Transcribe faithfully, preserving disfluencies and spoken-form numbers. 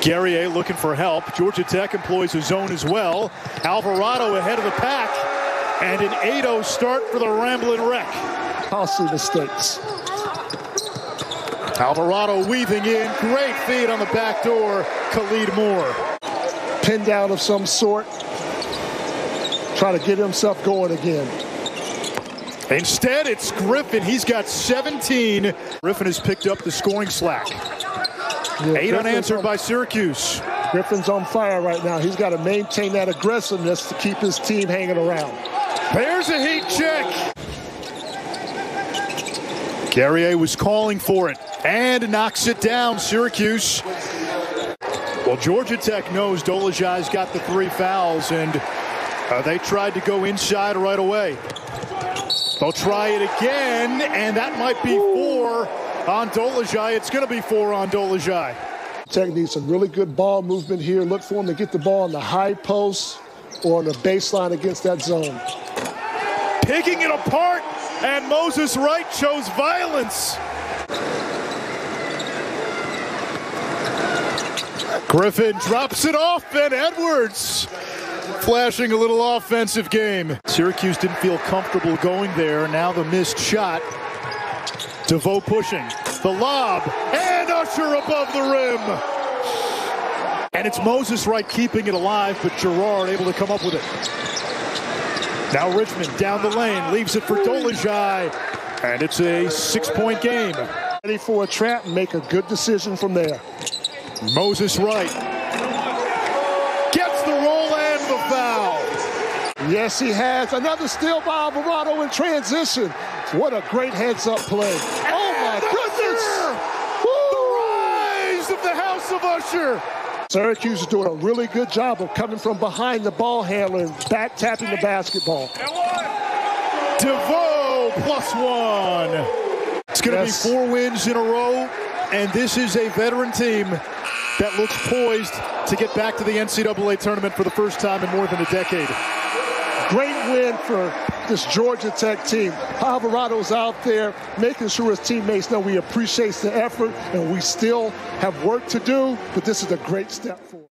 Carrier looking for help. Georgia Tech employs a zone as well. Alvarado ahead of the pack. And an eight oh start for the Ramblin' Wreck. Policy mistakes. Alvarado weaving in. Great feed on the back door. Khalid Moore. Pinned down of some sort. Trying to get himself going again. Instead, it's Griffin. He's got seventeen. Griffin has picked up the scoring slack. Yeah, Eight Griffin's unanswered on, by Syracuse. Griffin's on fire right now. He's got to maintain that aggressiveness to keep his team hanging around. There's a heat check. Carrier was calling for it and knocks it down, Syracuse. Well, Georgia Tech knows Dolajai's got the three fouls, and uh, they tried to go inside right away. They'll try it again, and that might be four on Dolajai. It's going to be four on Dolajai. Tech needs some really good ball movement here. Look for him to get the ball on the high post or on the baseline against that zone. Picking it apart, and Moses Wright shows violence. Griffin drops it off, Ben Edwards. Flashing a little offensive game. Syracuse didn't feel comfortable going there. Now the missed shot. DeVoe pushing. The lob. And Usher above the rim. And it's Moses Wright keeping it alive, but Girard able to come up with it. Now Richmond down the lane. Leaves it for Dolajai. And it's a six-point game. Ready for a trap and make a good decision from there. Moses Wright. Yes, he has. Another steal by Alvarado in transition. What a great heads-up play. And oh, my goodness. Woo! The rise of the House of Usher. Syracuse is doing a really good job of coming from behind the ball handler and back-tapping the basketball. DeVoe plus one. It's going to yes. be four wins in a row, and this is a veteran team that looks poised to get back to the N C double A tournament for the first time in more than a decade. Great win for this Georgia Tech team. Alvarado's out there making sure his teammates know we appreciate the effort, and we still have work to do, but this is a great step forward.